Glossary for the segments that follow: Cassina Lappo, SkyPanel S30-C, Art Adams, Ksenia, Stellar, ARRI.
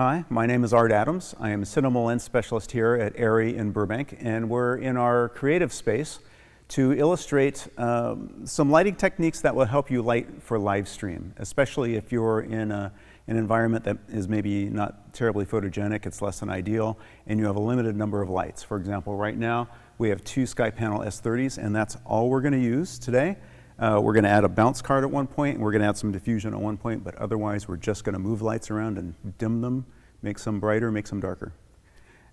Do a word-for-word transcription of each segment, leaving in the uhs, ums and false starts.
Hi, my name is Art Adams. I am a cinema lens specialist here at ARRI in Burbank, and we're in our creative space to illustrate um, some lighting techniques that will help you light for live stream, especially if you're in a, an environment that is maybe not terribly photogenic, it's less than ideal, and you have a limited number of lights. For example, right now we have two SkyPanel S thirties, and that's all we're going to use today. Uh, we're going to add a bounce card at one point, and we're going to add some diffusion at one point, but otherwise we're just going to move lights around and dim them, make some brighter, make some darker.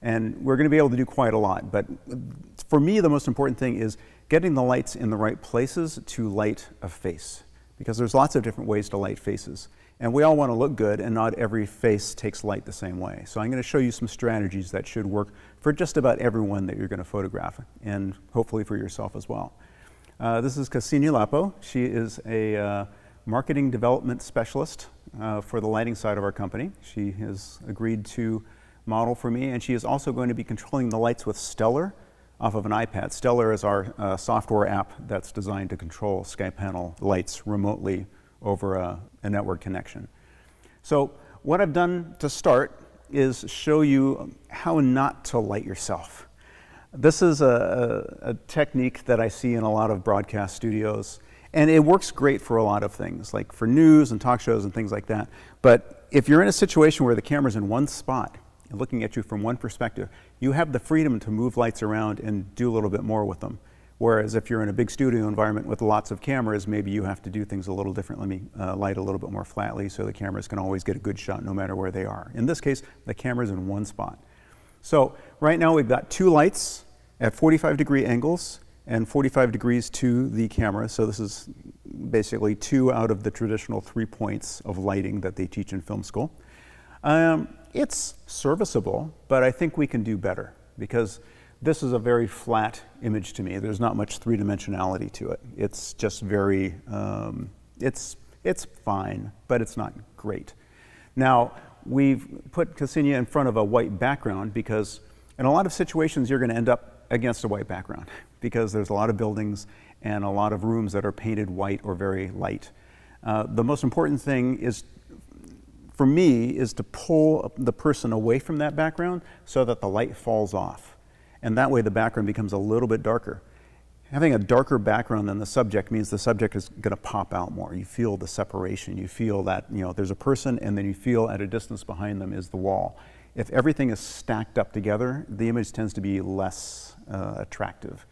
And we're going to be able to do quite a lot, but for me the most important thing is getting the lights in the right places to light a face, because there's lots of different ways to light faces. And we all want to look good, and not every face takes light the same way. So I'm going to show you some strategies that should work for just about everyone that you're going to photograph, and hopefully for yourself as well. Uh, this is Cassina Lappo. She is a uh, marketing development specialist uh, for the lighting side of our company. She has agreed to model for me, and she is also going to be controlling the lights with Stellar off of an iPad. Stellar is our uh, software app that's designed to control SkyPanel lights remotely over a, a network connection. So what I've done to start is show you how not to light yourself. This is a, a technique that I see in a lot of broadcast studios, and it works great for a lot of things, like for news and talk shows and things like that. But if you're in a situation where the camera's in one spot and looking at you from one perspective, you have the freedom to move lights around and do a little bit more with them. Whereas if you're in a big studio environment with lots of cameras, maybe you have to do things a little different. Let me uh, light a little bit more flatly so the cameras can always get a good shot no matter where they are. In this case, the camera's in one spot. So right now we've got two lights at forty-five degree angles and forty-five degrees to the camera. So this is basically two out of the traditional three points of lighting that they teach in film school. Um, it's serviceable, but I think we can do better, because this is a very flat image to me. There's not much three-dimensionality to it. It's just very, um, it's, it's fine, but it's not great. Now, we've put Ksenia in front of a white background because in a lot of situations you're going to end up against a white background, because there's a lot of buildings and a lot of rooms that are painted white or very light. Uh, the most important thing is, for me, is to pull the person away from that background so that the light falls off. And that way the background becomes a little bit darker. Having a darker background than the subject means the subject is going to pop out more. You feel the separation. You feel that, you know, there's a person, and then you feel at a distance behind them is the wall. If everything is stacked up together, the image tends to be less uh, attractive.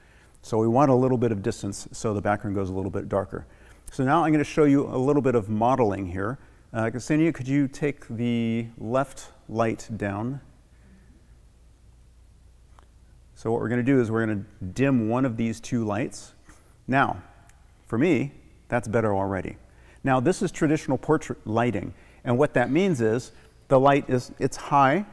So we want a little bit of distance so the background goes a little bit darker. So now I'm going to show you a little bit of modeling here. Uh, Ksenia, could you take the left light down? So what we're going to do is we're going to dim one of these two lights. Now, for me, that's better already. Now, this is traditional portrait lighting, and what that means is the light is, it's high,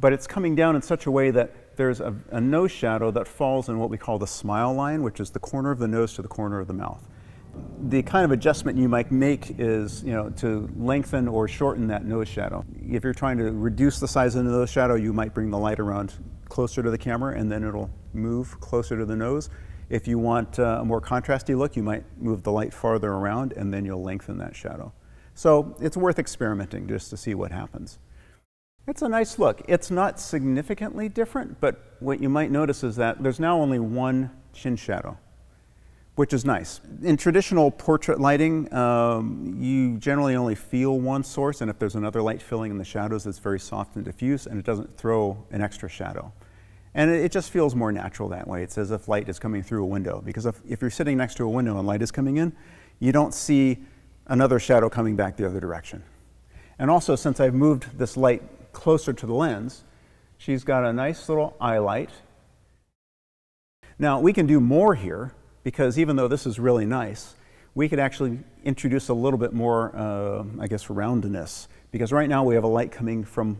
but it's coming down in such a way that there's a, a nose shadow that falls in what we call the smile line, which is the corner of the nose to the corner of the mouth. The kind of adjustment you might make is, you know, to lengthen or shorten that nose shadow. If you're trying to reduce the size of the nose shadow, you might bring the light around closer to the camera, and then it'll move closer to the nose. If you want uh, a more contrasty look, you might move the light farther around, and then you'll lengthen that shadow. So it's worth experimenting just to see what happens. It's a nice look. It's not significantly different, but what you might notice is that there's now only one chin shadow, which is nice. In traditional portrait lighting, um, you generally only feel one source, and if there's another light filling in the shadows, it's very soft and diffuse, and it doesn't throw an extra shadow. And it, it just feels more natural that way. It's as if light is coming through a window, because if, if you're sitting next to a window and light is coming in, you don't see another shadow coming back the other direction. And also, since I've moved this light closer to the lens, she's got a nice little eye light. Now, we can do more here, because even though this is really nice, we could actually introduce a little bit more, uh, I guess, roundness. Because right now we have a light coming from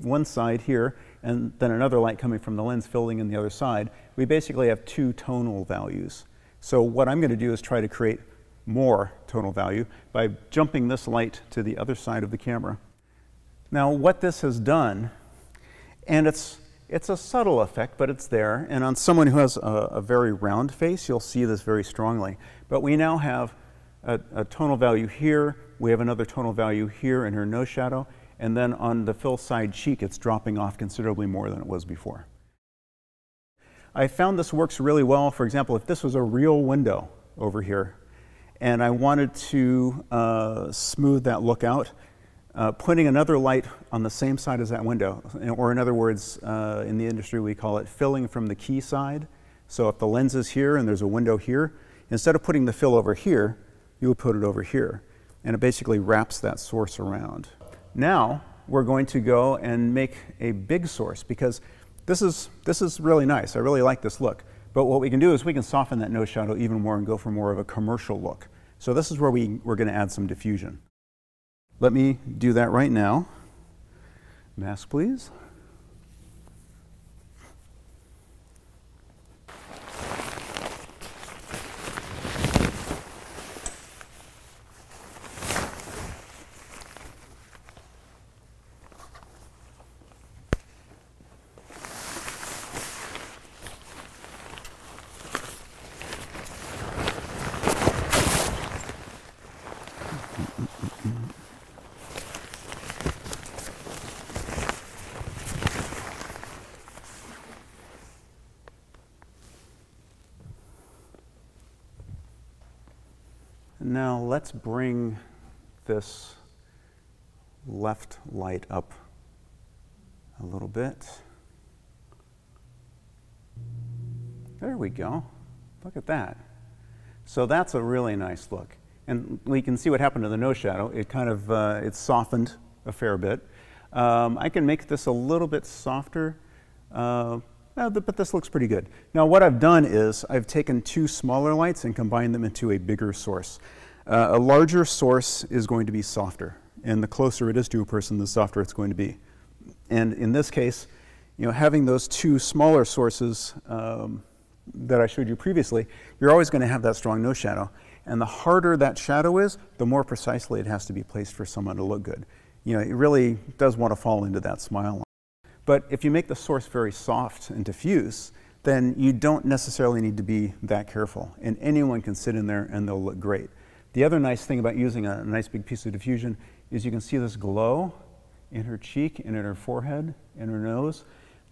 one side here, and then another light coming from the lens filling in the other side. We basically have two tonal values. So what I'm going to do is try to create more tonal value by jumping this light to the other side of the camera. Now what this has done, and it's It's a subtle effect, but it's there, and on someone who has a, a very round face, you'll see this very strongly. But we now have a, a tonal value here, we have another tonal value here in her nose shadow, and then on the fill side cheek, it's dropping off considerably more than it was before. I found this works really well. For example, if this was a real window over here, and I wanted to uh, smooth that look out, uh, putting another light on the same side as that window, or in other words, uh, in the industry we call it filling from the key side. So if the lens is here and there's a window here, instead of putting the fill over here, you would put it over here. And it basically wraps that source around. Now we're going to go and make a big source, because this is, this is really nice. I really like this look. But what we can do is we can soften that nose shadow even more and go for more of a commercial look. So this is where we, we're going to add some diffusion. Let me do that right now. Mask, please. Now let's bring this left light up a little bit. There we go. Look at that. So that's a really nice look. And we can see what happened to the nose shadow. It kind of, uh, it's softened a fair bit. Um, I can make this a little bit softer, uh, but this looks pretty good. Now what I've done is I've taken two smaller lights and combined them into a bigger source. Uh, a larger source is going to be softer, and the closer it is to a person, the softer it's going to be. And in this case, you know, having those two smaller sources um, that I showed you previously, you're always going to have that strong nose shadow. And the harder that shadow is, the more precisely it has to be placed for someone to look good. You know, it really does want to fall into that smile line. But if you make the source very soft and diffuse, then you don't necessarily need to be that careful. And anyone can sit in there and they'll look great. The other nice thing about using a nice big piece of diffusion is you can see this glow in her cheek and in her forehead and her nose.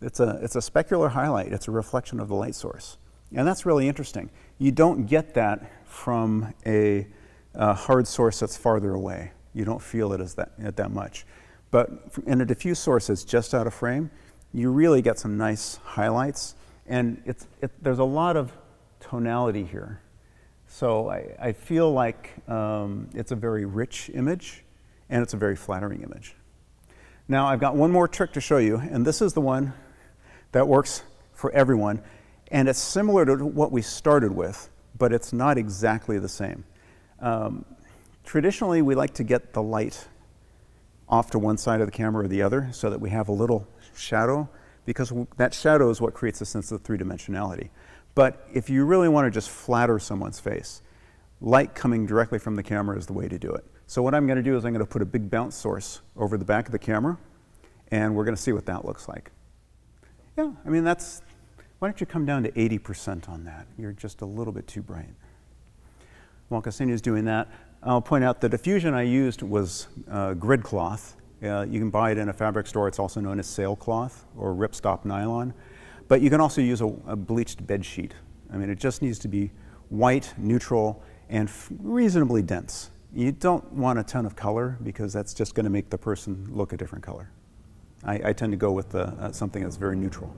It's a, it's a specular highlight. It's a reflection of the light source. And that's really interesting. You don't get that from a, a hard source that's farther away. You don't feel it as that, at that much. But in a diffuse source that's just out of frame, you really get some nice highlights. And it's, it, there's a lot of tonality here. So I, I feel like um, it's a very rich image, and it's a very flattering image. Now I've got one more trick to show you, and this is the one that works for everyone. And it's similar to what we started with, but it's not exactly the same. Um, traditionally, we like to get the light off to one side of the camera or the other so that we have a little shadow, because that shadow is what creates a sense of three-dimensionality. But if you really want to just flatter someone's face, light coming directly from the camera is the way to do it. So what I'm going to do is I'm going to put a big bounce source over the back of the camera, and we're going to see what that looks like. Yeah, I mean, that's... Why don't you come down to eighty percent on that? You're just a little bit too bright. While Ksenia's doing that, I'll point out the diffusion I used was uh, grid cloth. Uh, you can buy it in a fabric store. It's also known as sailcloth or ripstop nylon. But you can also use a, a bleached bed sheet. I mean, it just needs to be white, neutral, and f reasonably dense. You don't want a ton of color, because that's just going to make the person look a different color. I, I tend to go with the, uh, something that's very neutral.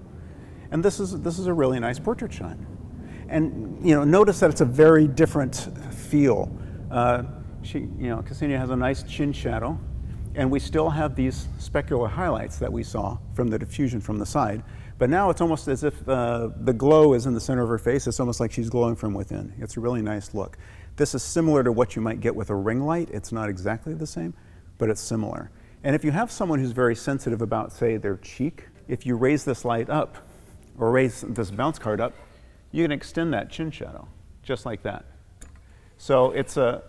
And this is, this is a really nice portrait shot. And, you know, notice that it's a very different feel. Uh, she, you know, Ksenia has a nice chin shadow, and we still have these specular highlights that we saw from the diffusion from the side. But now it's almost as if uh, the glow is in the center of her face. It's almost like she's glowing from within. It's a really nice look. This is similar to what you might get with a ring light. It's not exactly the same, but it's similar. And if you have someone who's very sensitive about, say, their cheek, if you raise this light up, or raise this bounce card up, you can extend that chin shadow, just like that. So it's a,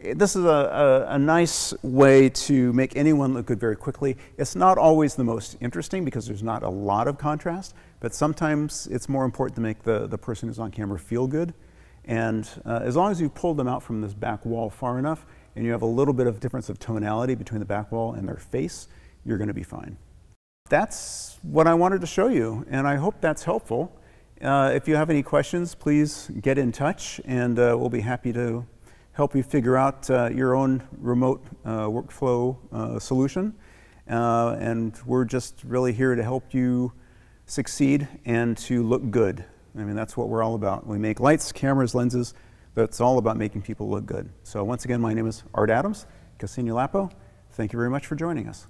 this is a, a, a nice way to make anyone look good very quickly. It's not always the most interesting, because there's not a lot of contrast, but sometimes it's more important to make the, the person who's on camera feel good. And uh, as long as you pull them out from this back wall far enough, and you have a little bit of difference of tonality between the back wall and their face, you're going to be fine. That's what I wanted to show you, and I hope that's helpful. Uh, if you have any questions, please get in touch, and uh, we'll be happy to help you figure out uh, your own remote uh, workflow uh, solution. Uh, and we're just really here to help you succeed and to look good. I mean, that's what we're all about. We make lights, cameras, lenses. That's all about making people look good. So once again, my name is Art Adams, Cassina Lappo. Thank you very much for joining us.